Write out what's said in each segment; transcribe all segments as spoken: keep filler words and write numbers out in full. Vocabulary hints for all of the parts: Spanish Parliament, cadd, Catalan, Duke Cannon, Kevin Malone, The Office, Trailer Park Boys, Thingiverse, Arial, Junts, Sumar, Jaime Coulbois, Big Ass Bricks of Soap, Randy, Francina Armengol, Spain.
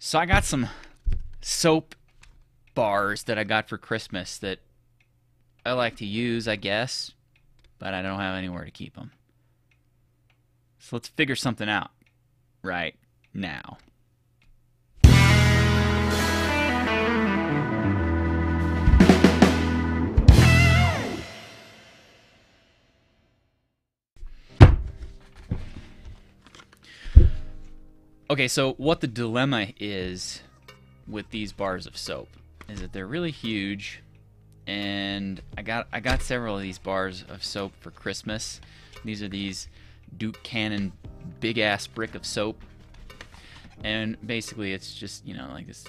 So I got some soap bars that I got for Christmas that I like to use, I guess, but I don't have anywhere to keep them. So let's figure something out right now. Okay, so what the dilemma is with these bars of soap is that they're really huge, and I got I got several of these bars of soap for Christmas. These are these Duke Cannon big ass brick of soap, and basically it's just, you know, like this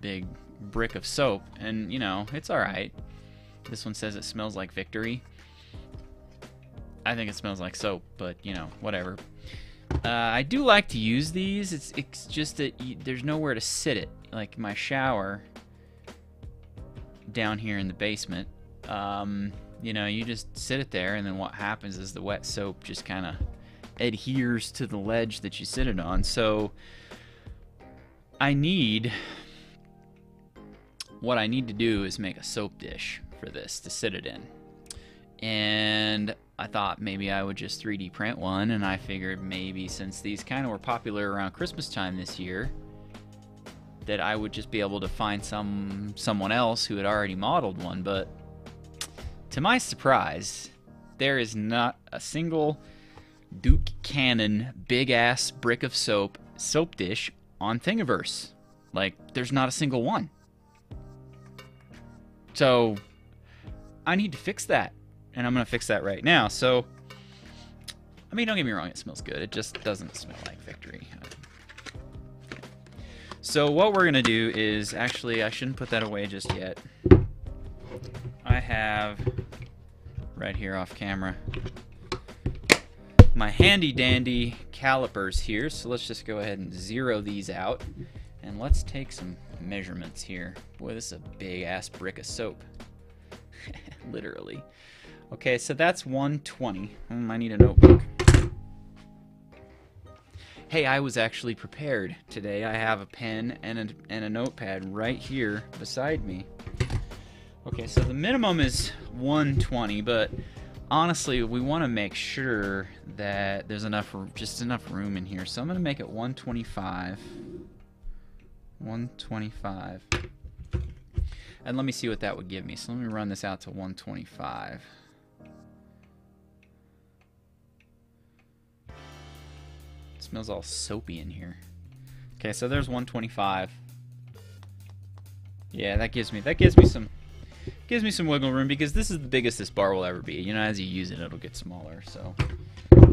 big brick of soap, and you know, it's all right. This one says it smells like victory. I think it smells like soap, but you know, whatever. Uh, I do like to use these. It's it's just that you, there's nowhere to sit it. Like my shower down here in the basement, um, you know, you just sit it there, and then what happens is the wet soap just kind of adheres to the ledge that you sit it on. So I need what I need to do is make a soap dish for this to sit it in, and I thought maybe I would just three D print one, and I figured maybe since these kind of were popular around Christmas time this year, that I would just be able to find some someone else who had already modeled one. But to my surprise, there is not a single Duke Cannon big ass brick of soap soap dish on Thingiverse. Like, there's not a single one. So I need to fix that. And I'm going to fix that right now. So, I mean, don't get me wrong, it smells good. It just doesn't smell like victory. So what we're going to do is, actually, I shouldn't put that away just yet. I have, right here off camera, my handy dandy calipers here. So let's just go ahead and zero these out. And let's take some measurements here. Boy, this is a big ass brick of soap. Literally. Okay, so that's one twenty. Mm, I need a notebook. Hey, I was actually prepared today. I have a pen and a, and a notepad right here beside me. Okay, so the minimum is one twenty, but honestly, we want to make sure that there's enough, just enough room in here. So I'm going to make it one twenty-five. one twenty-five. And let me see what that would give me. So let me run this out to one twenty-five. It smells all soapy in here. Okay, so there's one twenty-five. Yeah, that gives me that gives me some gives me some wiggle room, because this is the biggest this bar will ever be. You know, as you use it, it'll get smaller. So,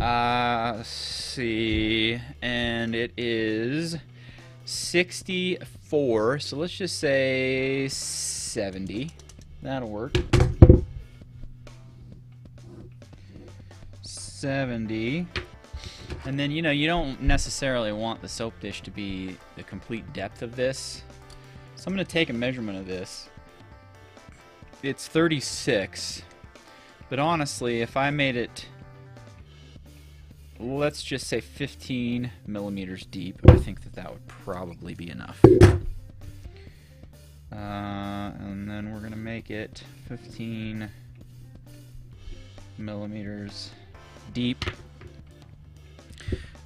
uh, let's see, and it is sixty-four. So let's just say seventy. That'll work. seventy. And then, you know, you don't necessarily want the soap dish to be the complete depth of this. So I'm going to take a measurement of this. It's thirty-six. But honestly, if I made it, let's just say fifteen millimeters deep, I think that that would probably be enough. Uh, and then we're going to make it fifteen millimeters deep.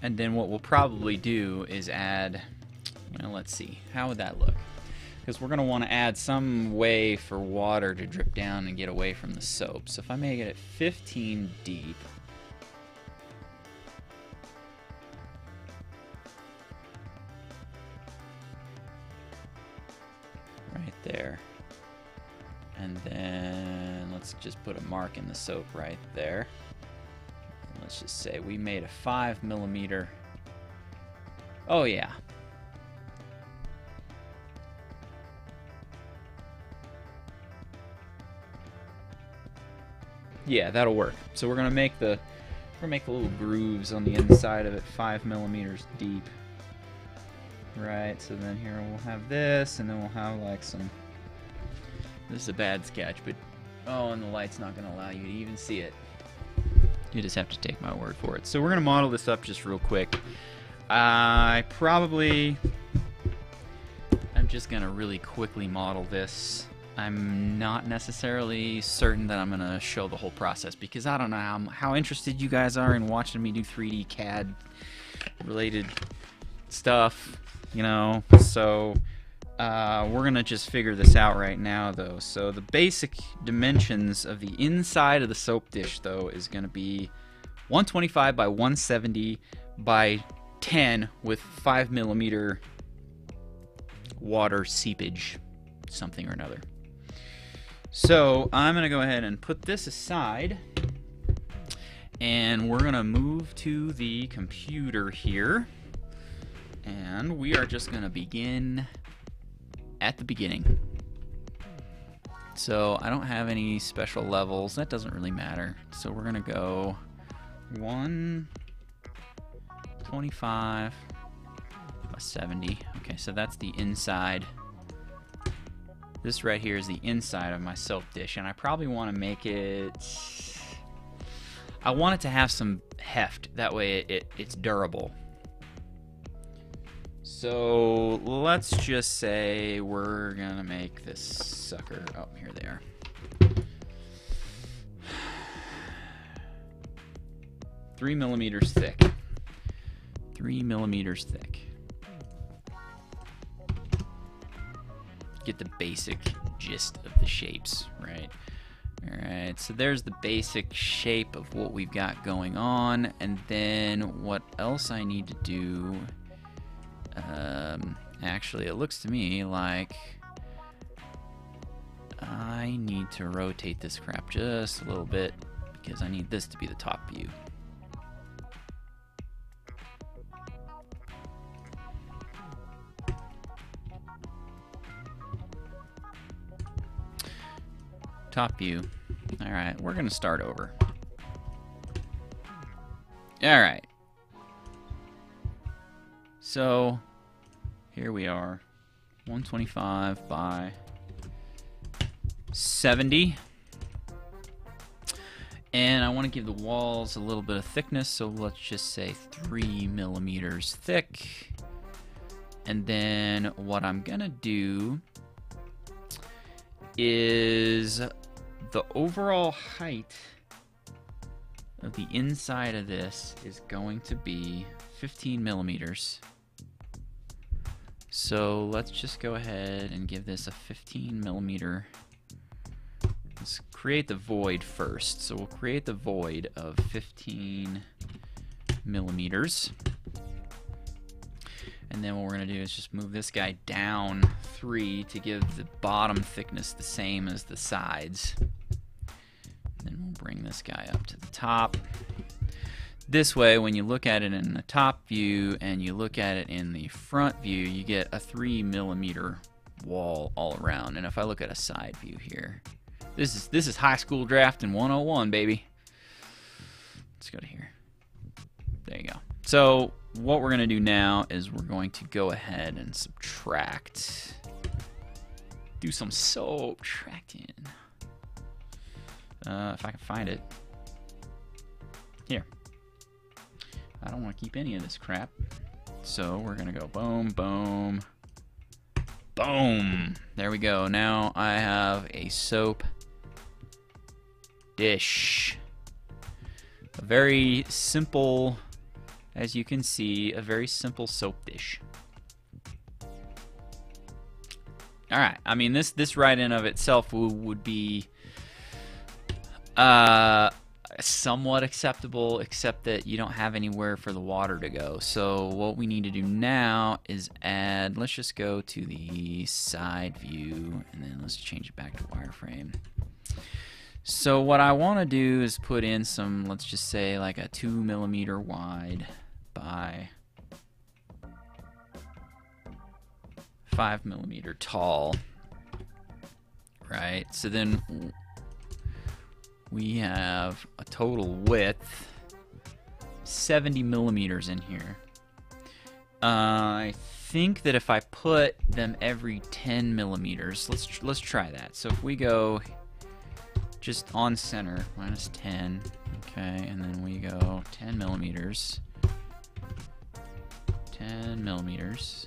And then what we'll probably do is add, well, let's see, how would that look? Because we're going to want to add some way for water to drip down and get away from the soap. So if I make it at fifteen deep, right there, and then let's just put a mark in the soap right there. Let's just say we made a five millimeter. Oh yeah. Yeah, that'll work. So we're gonna make the we're gonna make the little grooves on the inside of it five millimeters deep. Right. So then here we'll have this, and then we'll have like some. This is a bad sketch, but oh, and the light's not gonna allow you to even see it. You just have to take my word for it. So we're going to model this up just real quick. I probably just gonna really quickly model this. I'm not necessarily certain that I'm gonna show the whole process because I don't know how, how interested you guys are in watching me do three D C A D related stuff, you know. So uh, we're gonna just figure this out right now though. So the basic dimensions of the inside of the soap dish though is gonna be one twenty-five by one seventy by ten with five millimeter water seepage, something or another. So I'm gonna go ahead and put this aside and we're gonna move to the computer here, and we are just gonna begin at the beginning. So I don't have any special levels, that doesn't really matter. So we're gonna go one twenty-five by seventy. Okay, so that's the inside. This right here is the inside of my soap dish, and I probably want to make it, I want it to have some heft, that way it, it, it's durable. So let's just say we're gonna make this sucker, oh here they are. Three millimeters thick, three millimeters thick. Get the basic gist of the shapes, right? Alright, so there's the basic shape of what we've got going on, and then what else I need to do, um, actually it looks to me like I need to rotate this crap just a little bit because I need this to be the top view. Top view. All right, we're gonna start over. All right. So here we are, one twenty-five by seventy. And I wanna give the walls a little bit of thickness, so let's just say three millimeters thick. And then what I'm gonna do is the overall height of the inside of this is going to be fifteen millimeters. So let's just go ahead and give this a fifteen millimeter. Let's create the void first. So we'll create the void of fifteen millimeters. And then what we're gonna do is just move this guy down three to give the bottom thickness the same as the sides. Then we'll bring this guy up to the top. This way, when you look at it in the top view and you look at it in the front view, you get a three millimeter wall all around. And if I look at a side view here, this is this is high school drafting one oh one, baby. Let's go to here. There you go. So what we're gonna do now is we're going to go ahead and subtract. Do some subtracting. Uh, if I can find it. Here. I don't wanna keep any of this crap. So we're gonna go boom, boom, boom. There we go. Now I have a soap dish. A very simple, as you can see, a very simple soap dish. All right, I mean, this this right in of itself would be uh, somewhat acceptable, except that you don't have anywhere for the water to go. So what we need to do now is add, let's just go to the side view, and then let's change it back to wireframe. So what I want to do is put in some, let's just say like a two millimeter wide by five millimeter tall, right? So then we have a total width seventy millimeters in here. Uh, I think that if I put them every ten millimeters, let's let's try that. So if we go just on center minus ten, okay, and then we go ten millimeters, ten millimeters,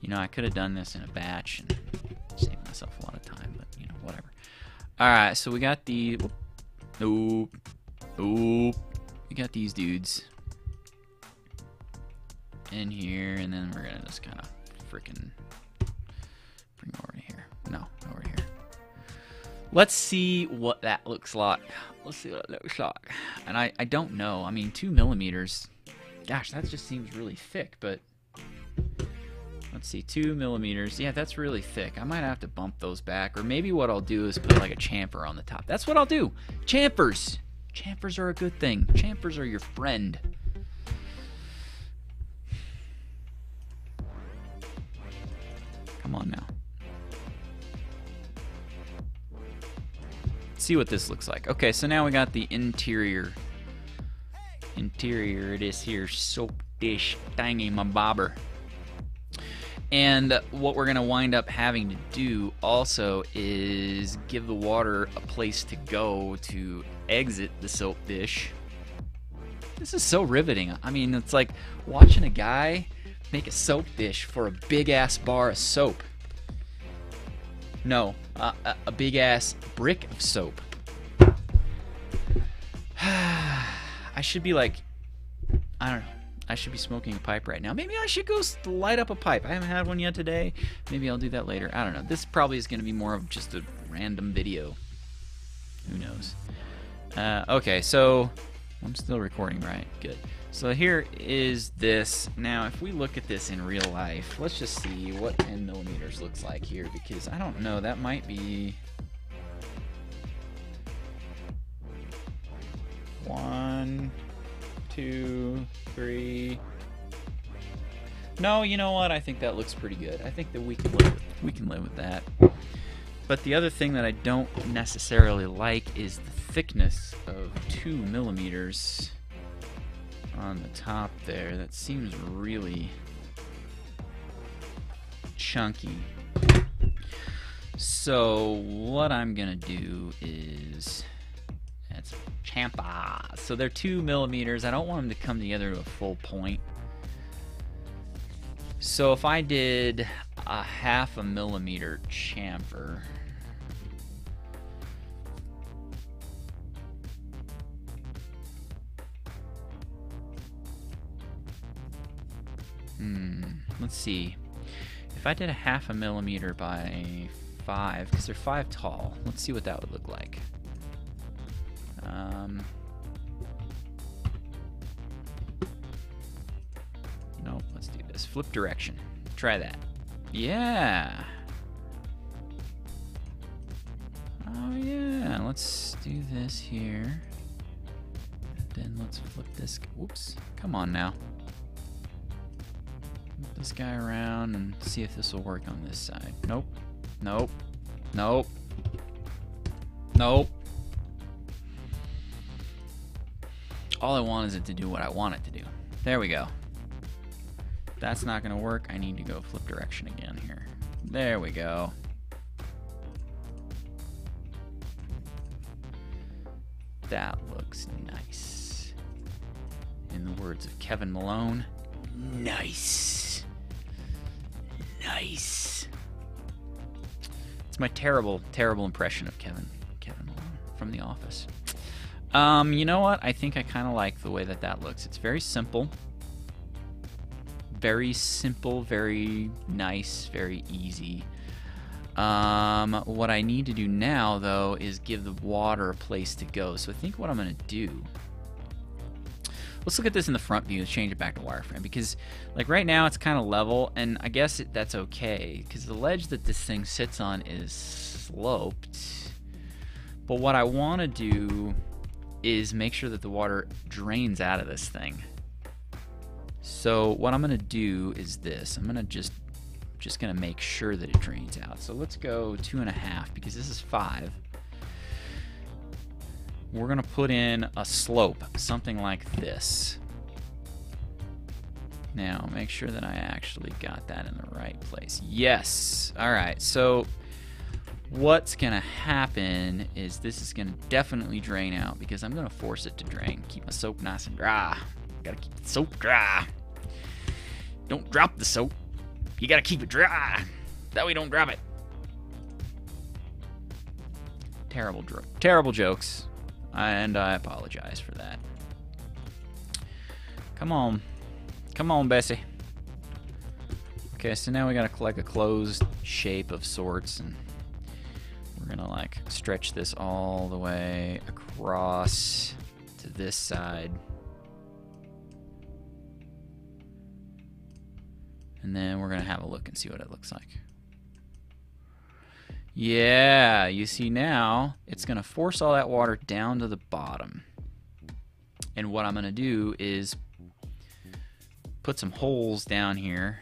You know, I could have done this in a batch and saved myself a lot of time, but, you know, whatever. All right, so we got the... Nope. Nope. We got these dudes in here, and then we're going to just kind of freaking bring over to here. No, over here. Let's see what that looks like. Let's see what it looks like. And I, I don't know. I mean, two millimeters. Gosh, that just seems really thick, but... Let's see, two millimeters. Yeah, that's really thick. I might have to bump those back. Or maybe what I'll do is put like a chamfer on the top. That's what I'll do. Chamfers. Chamfers are a good thing. Chamfers are your friend. Come on now. Let's see what this looks like. Okay, so now we got the interior. Interior, it is here. Soap dish thingy, my bobber. And what we're going to wind up having to do also is give the water a place to go to exit the soap dish. This is so riveting. I mean, it's like watching a guy make a soap dish for a big-ass bar of soap. No, a, a, a big-ass brick of soap. I should be like, I don't know. I should be smoking a pipe right now. Maybe I should go light up a pipe. I haven't had one yet today. Maybe I'll do that later. I don't know. This probably is going to be more of just a random video. Who knows? Uh, okay, so I'm still recording, right? Good. So here is this. Now, if we look at this in real life, let's just see what ten millimeters looks like here, because I don't know. That might be... One... Two, three. No, you know what? I think that looks pretty good. I think that we can live with, we can live with that. But the other thing that I don't necessarily like is the thickness of two millimeters on the top there. That seems really chunky. So what I'm gonna do is. That's champa. So they're two millimeters. I don't want them to come together to a full point. So if I did a half a millimeter chamfer, hmm, let's see. If I did a half a millimeter by five, because they're five tall, let's see what that would look like. Um, nope, let's do this. Flip direction. Try that. Yeah. Oh, yeah. Let's do this here. Then let's flip this. Whoops. Come on now. Flip this guy around and see if this will work on this side. Nope. Nope. Nope. Nope. All I want is it to do what I want it to do. There we go. That's not going to work. I need to go flip direction again here. There we go. That looks nice. In the words of Kevin Malone, nice. Nice. It's my terrible, terrible impression of Kevin, Kevin Malone from The Office. Um, you know what? I think I kind of like the way that that looks. It's very simple. Very simple, very nice, very easy. Um, what I need to do now, though, is give the water a place to go. So I think what I'm going to do... Let's look at this in the front view and change it back to wireframe. Because, like, right now it's kind of level, and I guess it, that's okay. Because the ledge that this thing sits on is sloped. But what I want to do... is make sure that the water drains out of this thing. So what I'm gonna do is this. I'm gonna just just gonna make sure that it drains out. So let's go two and a half, because this is five. We're gonna put in a slope, something like this. Now make sure that I actually got that in the right place. Yes. All right, so what's gonna happen is this is gonna definitely drain out, because I'm gonna force it to drain. Keep my soap nice and dry. Gotta keep the soap dry. Don't drop the soap. You gotta keep it dry. That way you don't drop it. Terrible, terrible jokes. And I apologize for that. Come on. Come on, Bessie. Okay, so now we gotta collect a closed shape of sorts, and we're gonna like stretch this all the way across to this side. And then we're gonna have a look and see what it looks like. Yeah, you see now, it's gonna force all that water down to the bottom. And what I'm gonna do is put some holes down here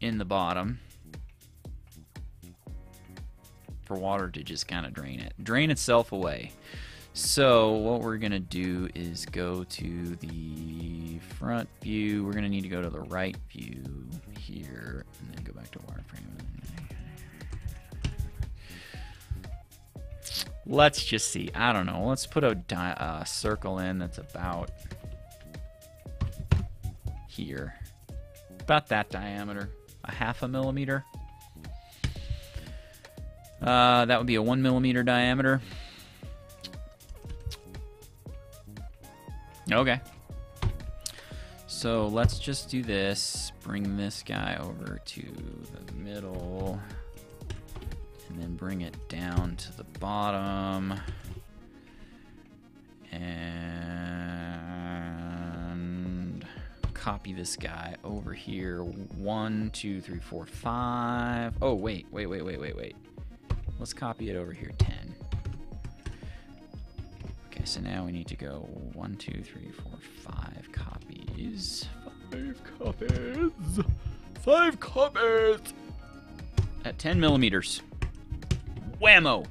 in the bottom for water to just kind of drain it, drain itself away. So what we're gonna do is go to the front view. We're gonna need to go to the right view here and then go back to wireframe. Let's just see, I don't know. Let's put a di uh, circle in that's about here, about that diameter, a half a millimeter. Uh, that would be a one millimeter diameter. Okay. So let's just do this. Bring this guy over to the middle and then bring it down to the bottom. And copy this guy over here. One, two, three, four, five. Oh, wait, wait, wait, wait, wait, wait. Let's copy it over here, ten. Okay, so now we need to go one, two, three, four, five copies. Five copies. Five copies. At ten millimeters. Whammo.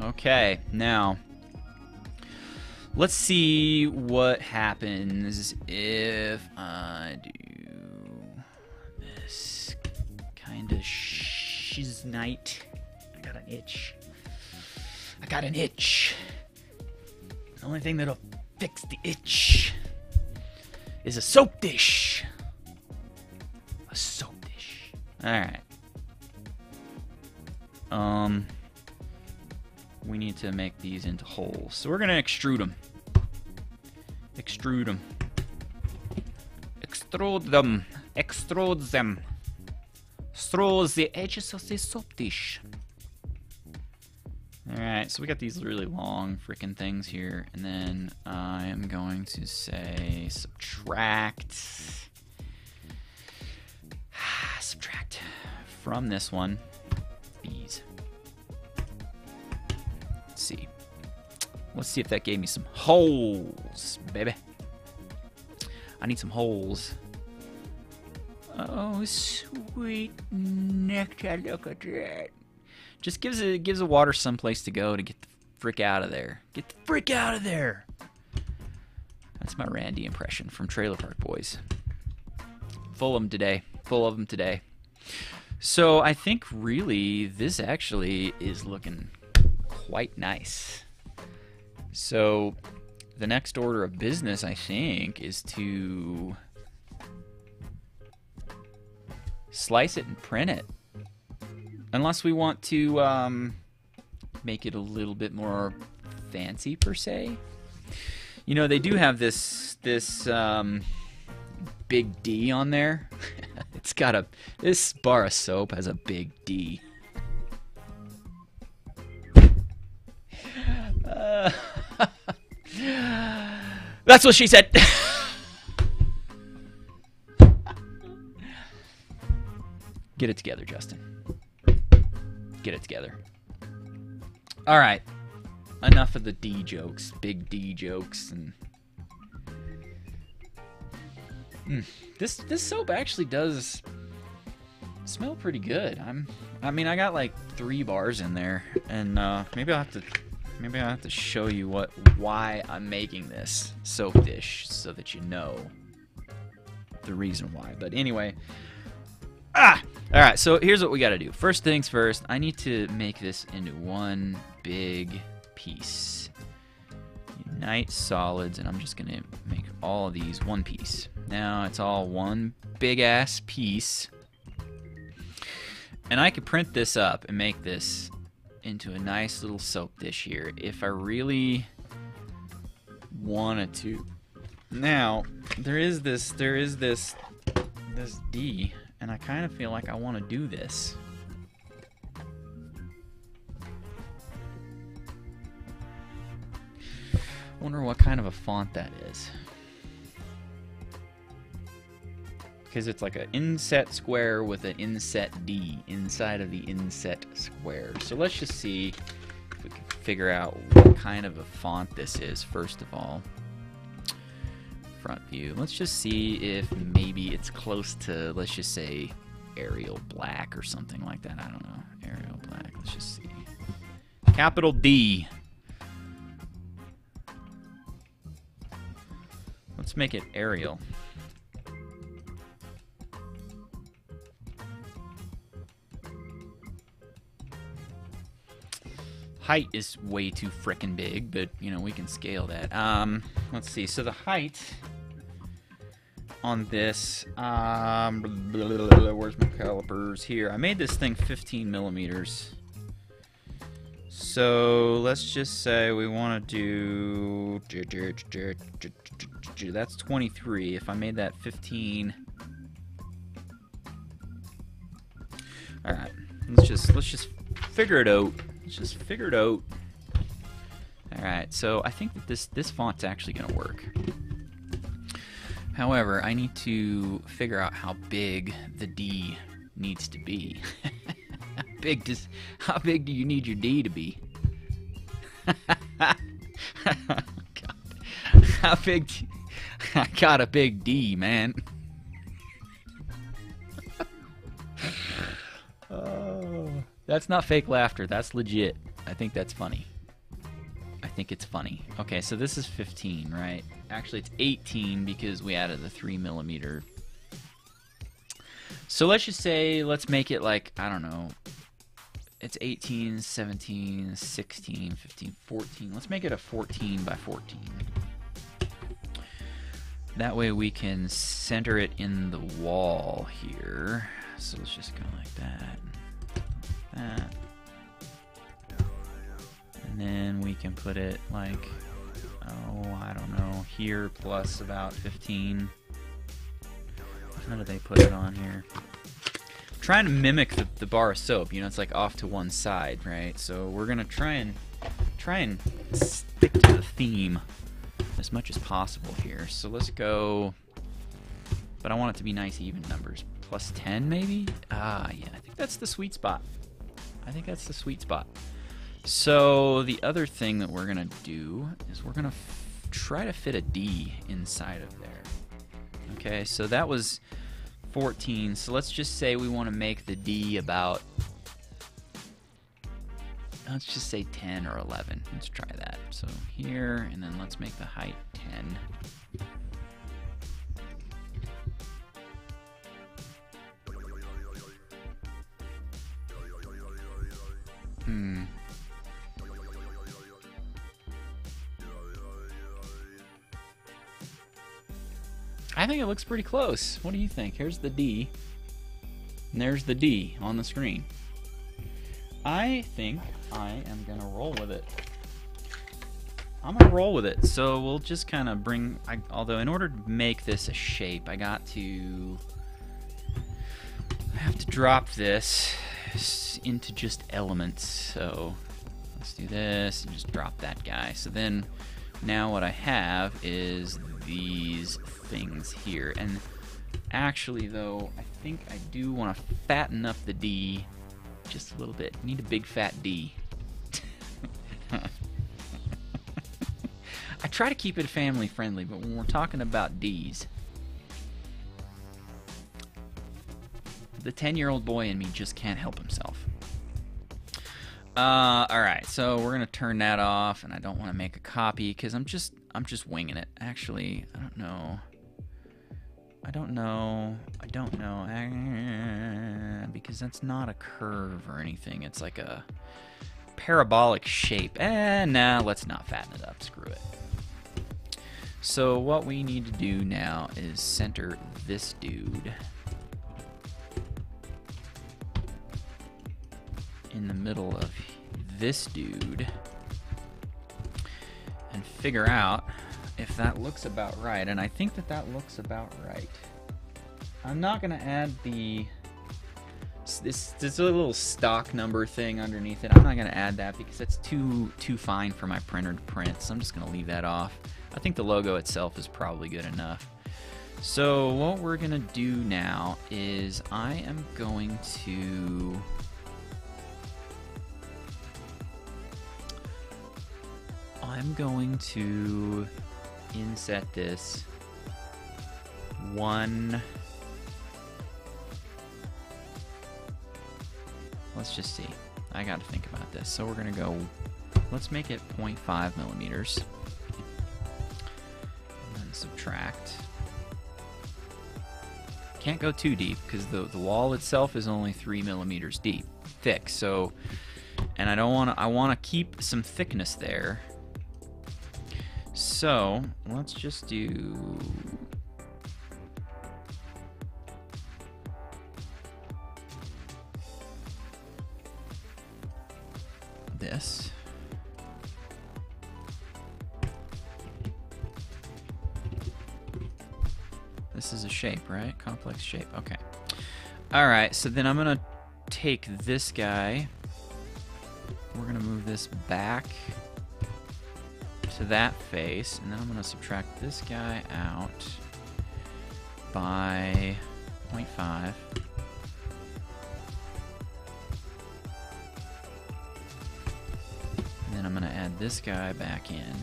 Okay, now let's see what happens if I do this kind of shit. She's night. I got an itch. I got an itch. The only thing that'll fix the itch is a soap dish. A soap dish. Alright. Um, we need to make these into holes. So we're going to extrude them. Extrude them. Extrude them. Extrude them. Throw the edges of the soap dish. Alright, so we got these really long freaking things here. And then I am going to say subtract. Subtract from this one these. Let's see. Let's see if that gave me some holes, baby. I need some holes. Oh, sweet nectar, look at that. Just gives it gives the water someplace to go to get the frick out of there. Get the frick out of there. That's my Randy impression from Trailer Park Boys. Full of them today. Full of them today. So I think really this actually is looking quite nice. So the next order of business, I think, is to slice it and print it. Unless we want to um, make it a little bit more fancy, per se. You know, they do have this this um, big D on there. It's got a, this bar of soap has a big D. Uh, that's what she said. Get it together, Justin. Get it together. All right. Enough of the D jokes, big D jokes, and mm, this this soap actually does smell pretty good. I'm I mean I got like three bars in there, and uh, maybe I'll have to maybe I'll have to show you what why I'm making this soap dish so that you know the reason why. But anyway. Ah! Alright, so here's what we gotta do. First things first, I need to make this into one big piece. You Night solids, and I'm just gonna make all of these one piece. Now it's all one big ass piece. And I could print this up and make this into a nice little soap dish here if I really wanted to. Now there is this, there is this, this D, and I kind of feel like I want to do this. I wonder what kind of a font that is, because it's like an inset square with an inset D inside of the inset square. So let's just see if we can figure out what kind of a font this is. First of all, front view, let's just see if maybe it's close to, let's just say Arial Black or something like that. I don't know. Arial Black, let's just see. Capital D. Let's make it Arial. Height is way too frickin' big, but you know, we can scale that. Um, let's see. So the height on this, um, blah, blah, blah, blah, where's my calipers? Here, I made this thing fifteen millimeters. So let's just say we want to do, that's twenty-three. If I made that fifteen, all right. Let's just let's just figure it out. Let's just figure it out. All right. So I think that this this font's actually gonna work. However, I need to figure out how big the D needs to be. Big does, how big do you need your D to be? God. How big? Do, I got a big D, man. Oh, that's not fake laughter. That's legit. I think that's funny. I think it's funny. Okay, so this is fifteen, right? Actually, it's eighteen because we added the three millimeter. So let's just say, let's make it like, I don't know. It's eighteen, seventeen, sixteen, fifteen, fourteen. Let's make it a fourteen by fourteen. That way we can center it in the wall here. So let's just go like that. Like that. And then we can put it like, oh, I don't know, here plus about fifteen. How do they put it on here? Trying to mimic the, the bar of soap, you know, it's like off to one side, right? So we're gonna try and try and stick to the theme as much as possible here. So let's go, but I want it to be nice even numbers. Plus ten maybe? Ah, yeah, I think that's the sweet spot. I think that's the sweet spot. So the other thing that we're gonna do is we're gonna f try to fit a D inside of there. Okay, so that was fourteen, so let's just say we want to make the D about, let's just say ten or eleven. Let's try that. So here, and then let's make the height ten. Hmm. I think it looks pretty close. What do you think? Here's the D, and there's the D on the screen. I think I am gonna roll with it. I'm gonna roll with it. So we'll just kind of bring, I, although in order to make this a shape, I got to, I have to drop this into just elements. So let's do this and just drop that guy. So then now what I have is these things here, and actually though, I think I do want to fatten up the D just a little bit. I need a big fat D. I try to keep it family friendly, but when we're talking about D's, the ten year old boy in me just can't help himself. Uh, alright, so we're gonna turn that off, and I don't want to make a copy because I'm just I'm just winging it. Actually, I don't know. I don't know. I don't know. Because that's not a curve or anything. It's like a parabolic shape. And eh, nah, let's not fatten it up. Screw it. So what we need to do now is center this dude in the middle of this dude and figure out if that looks about right. And I think that that looks about right. I'm not going to add the this this little stock number thing underneath it. I'm not going to add that because that's too too fine for my printer to print. So I'm just going to leave that off. I think the logo itself is probably good enough. So what we're going to do now is I am going to I'm going to inset this one. Let's just see. I got to think about this. So we're going to go, let's make it zero point five millimeters. And then subtract. Can't go too deep because the, the wall itself is only three millimeters deep, thick. So, and I don't want to, I want to keep some thickness there. So let's just do this. This is a shape, right? Complex shape. Okay. All right. So then I'm going to take this guy. We're going to move this back to that face, and then I'm going to subtract this guy out by zero point five. And then I'm going to add this guy back in.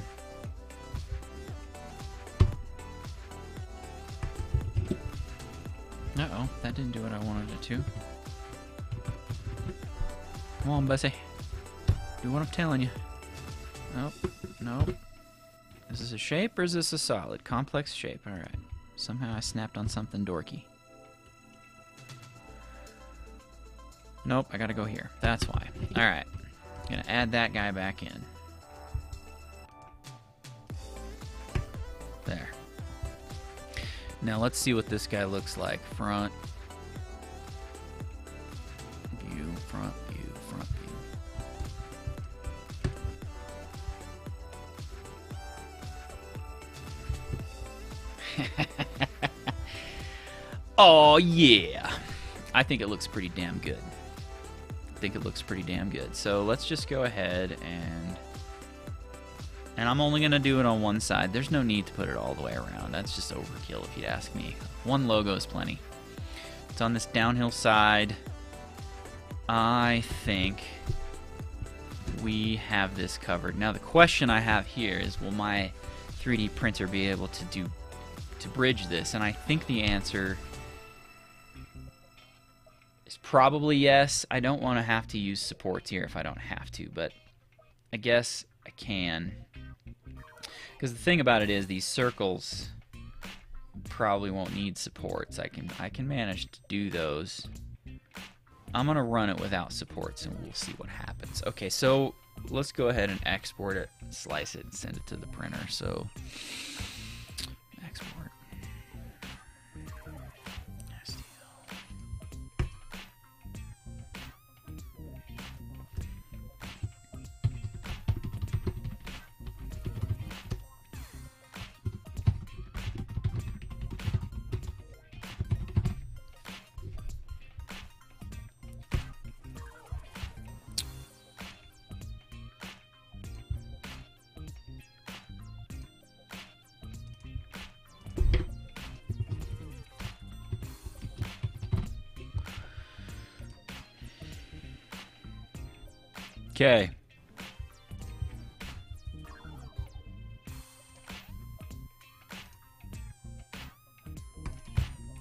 Uh-oh, that didn't do what I wanted it to. Come on, Bessie. Do what I'm telling you. Oh, no. Is this a shape or is this a solid? Complex shape. All right. Somehow I snapped on something dorky. Nope, I gotta go here. That's why. All right. I'm gonna add that guy back in. There. Now let's see what this guy looks like. Front view, front view, front view. Oh yeah, I think it looks pretty damn good. I think it looks pretty damn good. So let's just go ahead and and I'm only gonna do it on one side. There's no need to put it all the way around. That's just overkill, if you'd ask me. One logo is plenty. It's on this downhill side. I think we have this covered. Now the question I have here is, will my three D printer be able to do to bridge this? And I think the answer is probably yes. I don't want to have to use supports here if I don't have to, but I guess I can. Because the thing about it is, these circles probably won't need supports. I can I can manage to do those. I'm gonna run it without supports and we'll see what happens. Okay, so let's go ahead and export it, slice it, and send it to the printer. So export. Okay.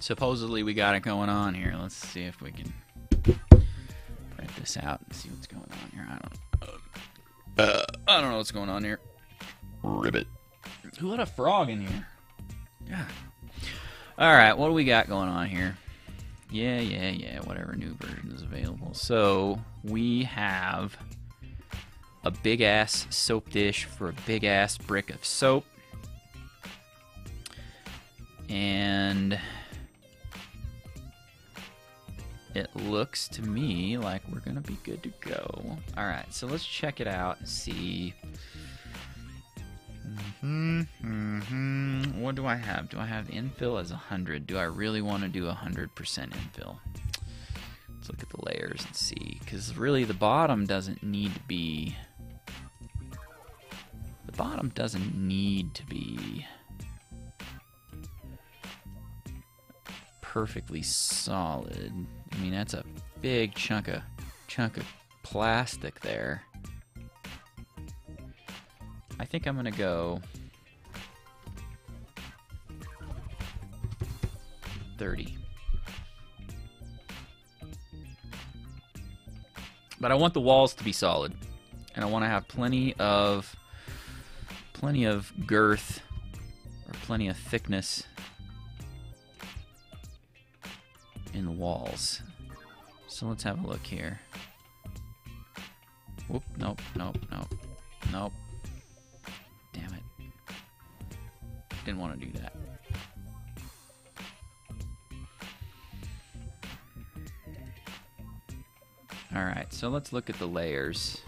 Supposedly we got it going on here. Let's see if we can print this out and see what's going on here. I don't. Uh, I don't know what's going on here. Ribbit. Who let a frog in here? Yeah. All right. What do we got going on here? Yeah, yeah, yeah. Whatever new version is available. So we have a big ass soap dish for a big ass brick of soap. And it looks to me like we're gonna be good to go. All right, so let's check it out and see. Mm-hmm, mm-hmm. What do I have? Do I have infill as one hundred? Do I really want to do one hundred percent infill? Let's look at the layers and see, because really the bottom doesn't need to be... The bottom doesn't need to be perfectly solid. I mean, that's a big chunk of chunk of plastic there. I think I'm gonna go thirty. But I want the walls to be solid, and I want to have plenty of plenty of girth or plenty of thickness in the walls. So let's have a look here. Whoop, nope, nope, nope, nope. Damn it. Didn't want to do that. Alright, so let's look at the layers.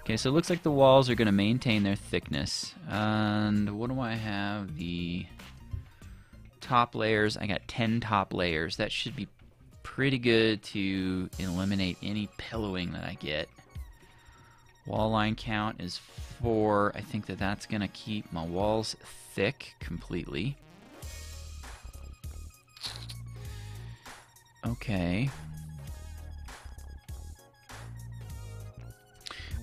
Okay, so it looks like the walls are going to maintain their thickness. And what do I have? The top layers. I got ten top layers. That should be pretty good to eliminate any pillowing that I get. Wall line count is four. I think that that's going to keep my walls thick completely. Okay.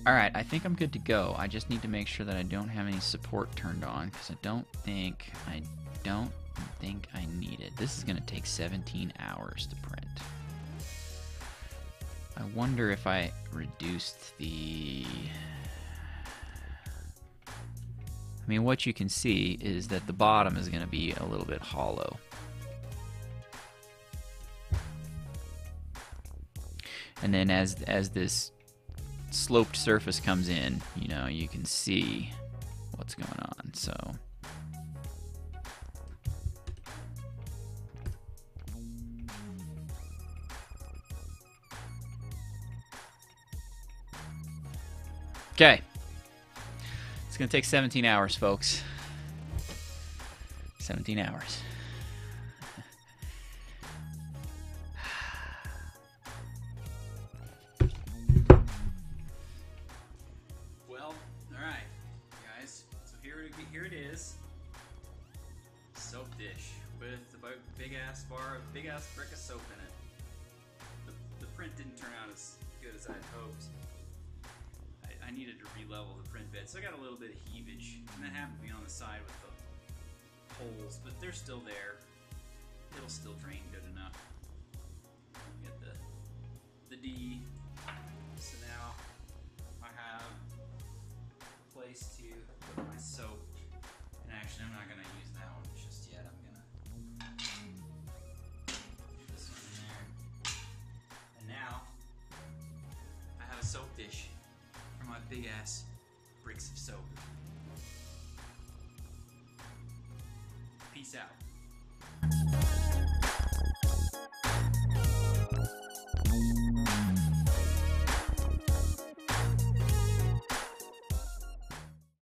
Alright, I think I'm good to go. I just need to make sure that I don't have any support turned on, because I don't think I don't think I need it. This is going to take seventeen hours to print. I wonder if I reduced the... I mean, what you can see is that the bottom is going to be a little bit hollow. And then as as this sloped surface comes in, you know, you can see what's going on. So okay, it's gonna take seventeen hours, folks. Seventeen hours. So I got a little bit of heavage, and that happened to be on the side with the holes, but they're still there. It'll still drain good enough. Get the, the D. So now I have a place to put my soap. And actually, I'm not going to use that one just yet. I'm going to put this one in there. And now I have a soap dish for my big ass bricks of soap. Peace out.